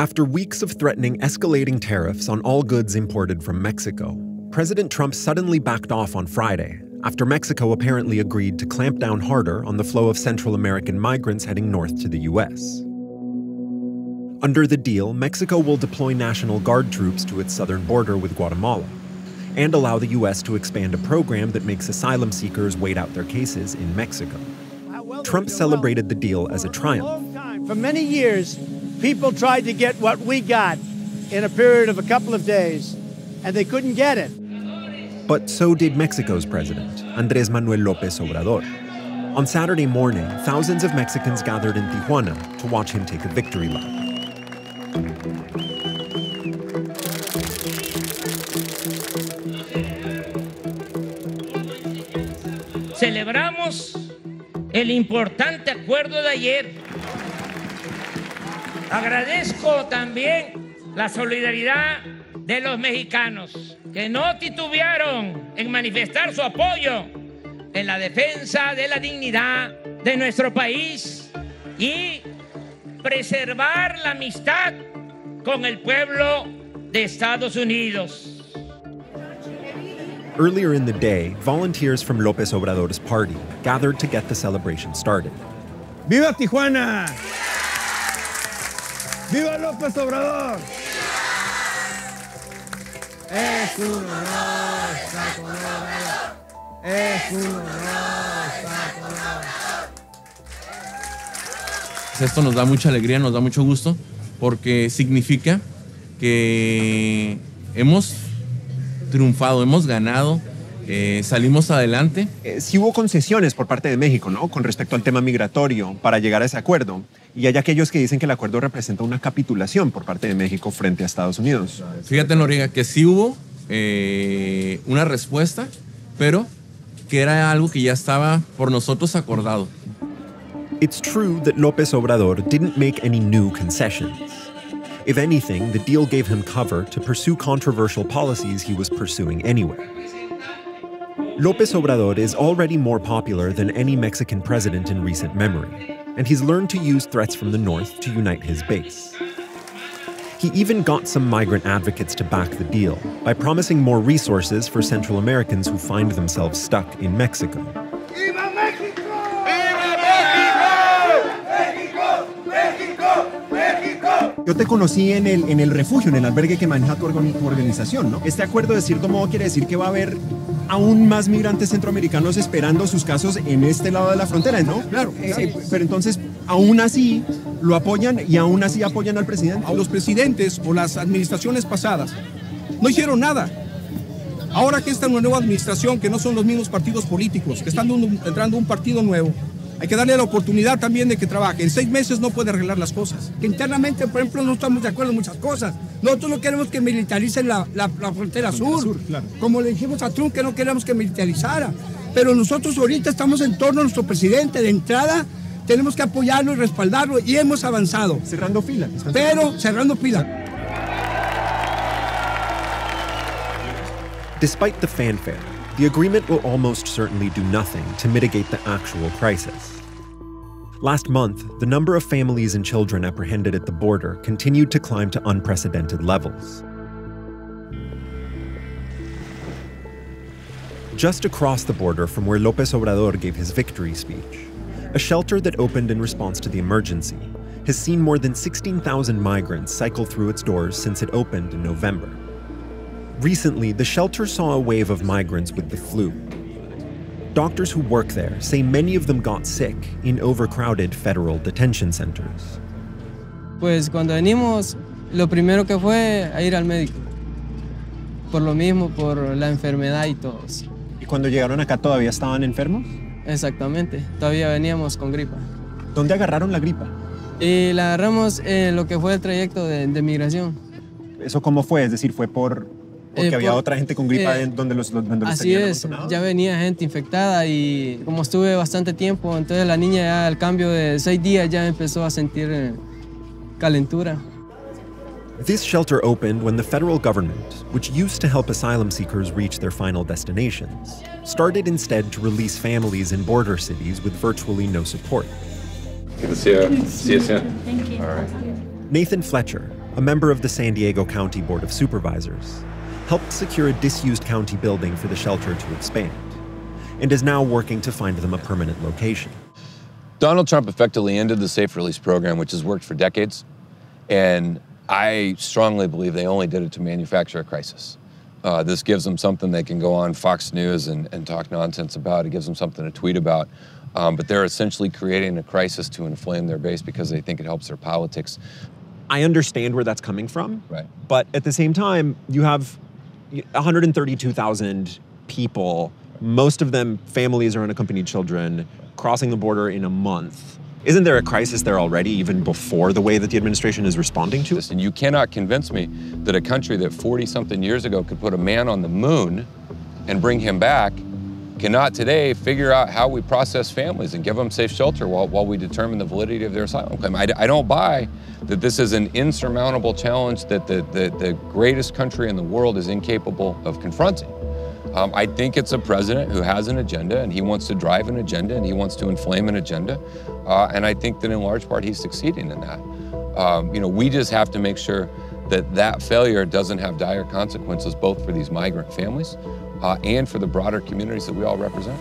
After weeks of threatening escalating tariffs on all goods imported from Mexico, President Trump suddenly backed off on Friday, after Mexico apparently agreed to clamp down harder on the flow of Central American migrants heading north to the U.S. Under the deal, Mexico will deploy National Guard troops to its southern border with Guatemala, and allow the U.S. to expand a program that makes asylum seekers wait out their cases in Mexico. Trump celebrated the deal as a triumph. For many years, people tried to get what we got in a period of a couple of days, and they couldn't get it. But so did Mexico's president, Andrés Manuel López Obrador. On Saturday morning, thousands of Mexicans gathered in Tijuana to watch him take a victory lap. Celebramos el importante acuerdo de ayer. Agradezco también la solidaridad de los mexicanos, que no titubearon en manifestar su apoyo en la defensa de la dignidad de nuestro país y preservar la amistad con el pueblo de Estados Unidos. Earlier in the day, volunteers from López Obrador's party gathered to get the celebration started. Viva Tijuana! Viva López Obrador! Es un honor estar con Obrador. Es un honor estar con Obrador. Esto nos da mucha alegría, nos da mucho gusto, porque significa que hemos triunfado, hemos ganado, salimos adelante. Sí hubo concesiones por parte de México, ¿no?, con respecto al tema migratorio para llegar a ese acuerdo. Y hay aquellos que dicen que el acuerdo representa una capitulación por parte de México frente a Estados Unidos. Fíjate, Noriega, que sí hubo una respuesta, pero que era algo que ya estaba por nosotros acordado. It's true that López Obrador didn't make any new concessions. If anything, the deal gave him cover to pursue controversial policies he was pursuing anyway. López Obrador is already more popular than any Mexican president in recent memory, and he's learned to use threats from the north to unite his base. He even got some migrant advocates to back the deal by promising more resources for Central Americans who find themselves stuck in Mexico. Viva Mexico! Viva Mexico! Mexico! Mexico! Mexico! Yo te conocí en el refugio, en el albergue que maneja tu organización, ¿no? Este acuerdo, de cierto modo, quiere decir que va a haber aún más migrantes centroamericanos esperando sus casos en este lado de la frontera, ¿no? Claro. Pero entonces, aún así, lo apoyan y aún así apoyan al presidente. Los presidentes o las administraciones pasadas no hicieron nada. Ahora que esta nueva administración, que no son los mismos partidos políticos, que están entrando un partido nuevo, hay que darle la oportunidad también de que trabaje. En 6 meses no puede arreglar las cosas. Que internamente, por ejemplo, no estamos de acuerdo en muchas cosas. Nosotros no queremos que militaricen la frontera sur. Claro. Como le dijimos a Trump, que no queríamos que militarizara. Pero nosotros ahorita estamos en torno a nuestro presidente. De entrada, tenemos que apoyarlo y respaldarlo. Y hemos avanzado. Cerrando fila. Pero cerrando fila. Despite the fanfare, the agreement will almost certainly do nothing to mitigate the actual crisis. Last month, the number of families and children apprehended at the border continued to climb to unprecedented levels. Just across the border from where López Obrador gave his victory speech, a shelter that opened in response to the emergency has seen more than 16,000 migrants cycle through its doors since it opened in November. Recently, the shelter saw a wave of migrants with the flu. Doctors who work there say many of them got sick in overcrowded federal detention centers. Pues cuando venimos, lo primero que fue a ir al médico. Por lo mismo, por la enfermedad y todos. ¿Y cuando llegaron acá todavía estaban enfermos? Exactamente, todavía veníamos con gripa. ¿Dónde agarraron la gripa? Y la agarramos en lo que fue el trayecto de migración. ¿Eso cómo fue? Es decir, fue por... Porque había otra gente con gripa donde los así es, ya venía gente infectada y como estuve bastante tiempo, entonces la niña ya al cambio de 6 días ya empezó a sentir calentura. This shelter opened when the federal government, which used to help asylum seekers reach their final destinations, started instead to release families in border cities with virtually no support. Good to see you. See you soon. Thank you. All right. Nathan Fletcher, a member of the San Diego County Board of Supervisors, helped secure a disused county building for the shelter to expand, and is now working to find them a permanent location. Donald Trump effectively ended the safe release program, which has worked for decades, and I strongly believe they only did it to manufacture a crisis. This gives them something they can go on Fox News and talk nonsense about. It gives them something to tweet about. But they're essentially creating a crisis to inflame their base because they think it helps their politics. I understand where that's coming from. Right. But at the same time, you have 132,000 people, most of them families or unaccompanied children, crossing the border in a month. Isn't there a crisis there already, even before the way that the administration is responding to this? And you cannot convince me that a country that 40-something years ago could put a man on the moon and bring him back cannot today figure out how we process families and give them safe shelter while we determine the validity of their asylum claim. I don't buy that this is an insurmountable challenge that the greatest country in the world is incapable of confronting. I think it's a president who has an agenda, and he wants to drive an agenda, and he wants to inflame an agenda. And I think that in large part, he's succeeding in that. We just have to make sure that that failure doesn't have dire consequences, both for these migrant families and for the broader communities that we all represent.